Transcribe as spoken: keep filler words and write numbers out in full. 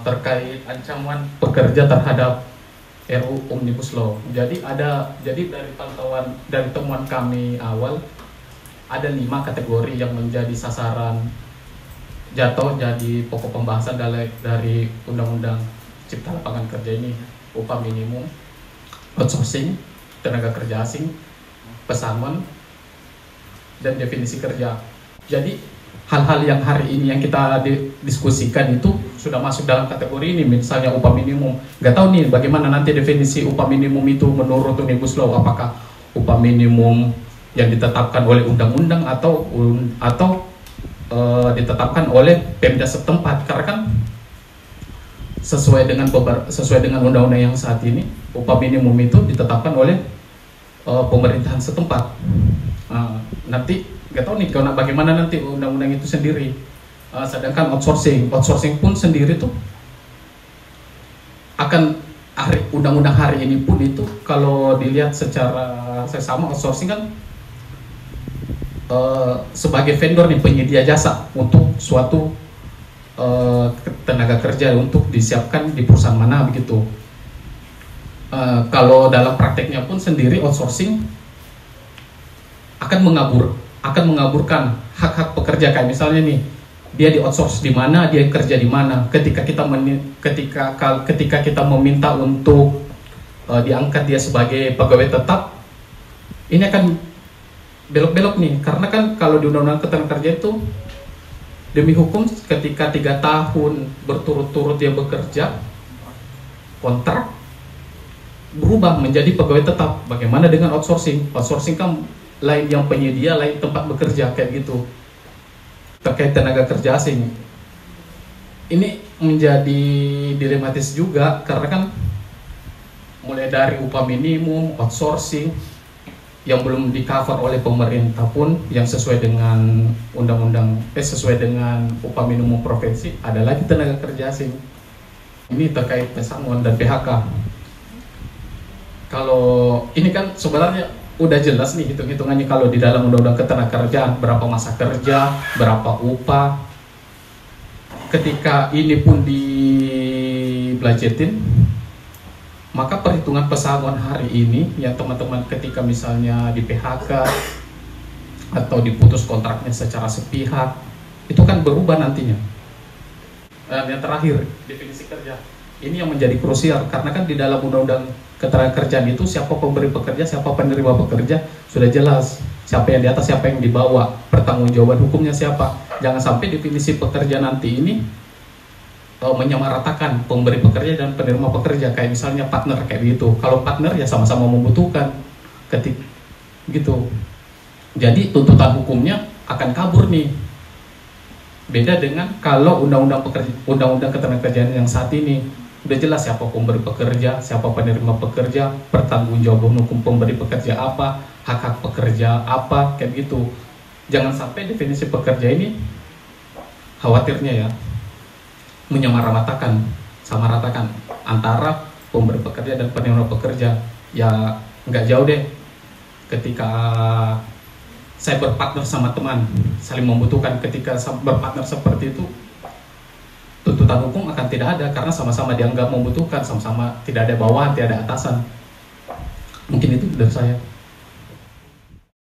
Terkait ancaman pekerja terhadap R U U Omnibus Law. Jadi ada, jadi dari pantauan dari temuan kami awal ada lima kategori yang menjadi sasaran jatuh jadi pokok pembahasan dari, dari Undang-Undang Cipta Lapangan Kerja ini: upah minimum, outsourcing, tenaga kerja asing, pesangon, dan definisi kerja. Jadi hal-hal yang hari ini yang kita diskusikan itu sudah masuk dalam kategori ini, misalnya upah minimum. Nggak tahu nih bagaimana nanti definisi upah minimum itu menurut Omnibus Law, apakah upah minimum yang ditetapkan oleh undang-undang atau atau e, ditetapkan oleh Pemda setempat, karena kan sesuai dengan sesuai dengan undang-undang yang saat ini upah minimum itu ditetapkan oleh e, pemerintahan setempat. Nah, nanti nggak tahu nih karena bagaimana nanti undang-undang itu sendiri. Uh, sedangkan outsourcing, outsourcing pun sendiri tuh akan hari, undang-undang hari ini pun itu kalau dilihat secara sesama outsourcing kan uh, sebagai vendor nih, penyedia jasa untuk suatu uh, tenaga kerja untuk disiapkan di perusahaan mana begitu. Uh, kalau dalam prakteknya pun sendiri outsourcing akan mengabur akan mengaburkan hak-hak pekerja, kayak misalnya nih dia di outsource di mana, dia kerja di mana. Ketika kita men ketika ketika kita meminta untuk uh, diangkat dia sebagai pegawai tetap, ini akan belok-belok nih, karena kan kalau di undang-undang ketenagakerjaan itu demi hukum ketika tiga tahun berturut-turut dia bekerja kontrak berubah menjadi pegawai tetap. Bagaimana dengan outsourcing? Outsourcing kan lain yang penyedia, lain tempat bekerja, kayak gitu. Terkait tenaga kerja asing, ini menjadi dilematis juga, karena kan mulai dari upah minimum, outsourcing yang belum di cover oleh pemerintah pun yang sesuai dengan undang-undang, eh sesuai dengan upah minimum provinsi, ada lagi tenaga kerja asing. Ini terkait pesangon dan P H K. Kalau ini kan sebenarnya udah jelas nih hitung-hitungannya kalau di dalam undang-undang ketenagakerjaan, berapa masa kerja, berapa upah. Ketika ini pun dibudgetin, maka perhitungan pesangon hari ini ya teman-teman, ketika misalnya di P H K atau diputus kontraknya secara sepihak, itu kan berubah nantinya. Dan yang terakhir, definisi kerja. Ini yang menjadi krusial, karena kan di dalam undang-undang ketenagakerjaan itu siapa pemberi pekerja, siapa penerima pekerja sudah jelas, siapa yang di atas, siapa yang di bawah, pertanggungjawaban hukumnya siapa. Jangan sampai definisi pekerja nanti ini uh, menyamaratakan pemberi pekerja dan penerima pekerja, kayak misalnya partner, kayak gitu. Kalau partner ya sama-sama membutuhkan, ketik gitu. Jadi tuntutan hukumnya akan kabur nih. Beda dengan kalau undang-undang pekerja, undang-undang ketenagakerjaan yang saat ini udah jelas siapa pemberi pekerja, siapa penerima pekerja, pertanggungjawaban hukum pemberi pekerja apa, hak-hak pekerja apa, kayak gitu. Jangan sampai definisi pekerja ini khawatirnya ya menyamaratakan, sama ratakan antara pemberi pekerja dan penerima pekerja. Ya nggak jauh deh, ketika saya berpartner sama teman, saling membutuhkan, ketika berpartner seperti itu tuntutan hukum akan tidak ada, karena sama-sama dianggap membutuhkan, sama-sama tidak ada bawahan, tidak ada atasan. Mungkin itu dari saya.